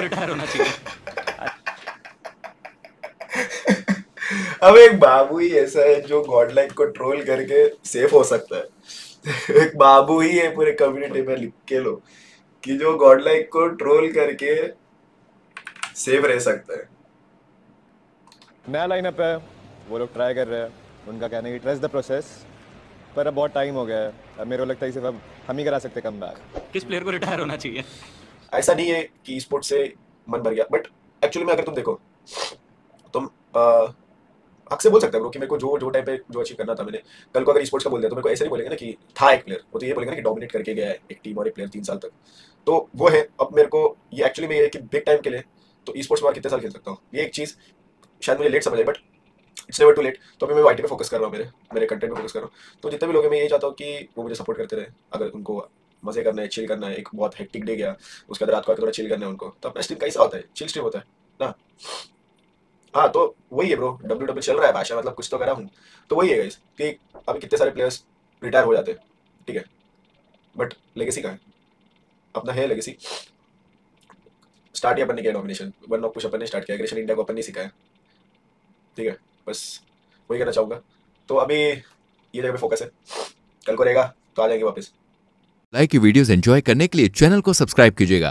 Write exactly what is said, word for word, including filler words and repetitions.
को रिटायर होना चाहिए। अब एक बाबू ही ऐसा है जो गॉड लाइक को ट्रोल करके सेफ हो सकता है। एक बाबू ही है पूरे कम्युनिटी में, लिख के लो कि जो गॉड लाइक को ट्रोल करके सेफ रह सकता है। नया लाइनअप है, वो लोग ट्राई कर रहे हैं, उनका कहना है कि ट्रस्ट द प्रोसेस, पर अब बहुत टाइम हो गया है, अब मेरे को लगता है सिर्फ अब हम ही करा सकते कमबैक। किस प्लेयर को रिटायर होना चाहिए? ऐसा नहीं है कि स्पोर्ट्स से मन भर गया, बट एक्चुअली में अगर तुम देखो, तुम हक से बोल सकते हो ब्रो कि मेरे को जो जो टाइम पे जो अचीव करना था मैंने, कल को अगर स्पोर्ट्स का बोल दिया तो मेरे को ऐसे नहीं बोलेंगे ना कि था एक प्लेयर, वो तो ये बोलेंगे ना कि डोमिनेट करके गया है एक टीम और एक प्लेयर तीन साल तक, तो वो है। अब मेरे को ये एक्चुअली में ये है कि बिग टाइम के लिए तो ई स्पोर्ट्स में कितने साल खेल सकता हूँ, ये एक चीज़ शायद मुझे लेट समझ आई, but it's never too late. तो अभी मैं आई टी पे फोकस कर रहा हूँ, मेरे मेरे कंटेंट पे फोकस कर रहा हूँ। तो जितने भी लोग हैं मैं यही चाहता हूँ कि वो मुझे सपोर्ट करते रहे, अगर उनको मजे करना है, चिल करना है, एक बहुत हेक्टिक डे गया उसके बाद रात को आकर थोड़ा चिल करना है उनको, तो अपना स्ट्रीम कैसा होता है, चिल स्ट्रीम होता है ना। हाँ तो वही है ब्रो, डब्ल्यू डब्ल्यू चल रहा है भाषा, मतलब कुछ तो करा हूँ। तो वही है गाइस कि अभी कितने सारे प्लेयर्स रिटायर हो जाते हैं, ठीक है, बट लेगेसी कहाँ है? अपना है लेगेसी, स्टार्ट ही अपन ने किया डोमिनेशन, वन ऑफ कुछ अपन ने स्टार्ट किया, एग्रेशन इंडिया को अपन ने सिखाया, ठीक है, बस वही करना चाहूँगा। तो अभी ये जगह पे फोकस है, कल को रहेगा तो आ जाएंगे वापस। लाइक की वीडियोस एंजॉय करने के लिए चैनल को सब्सक्राइब कीजिएगा।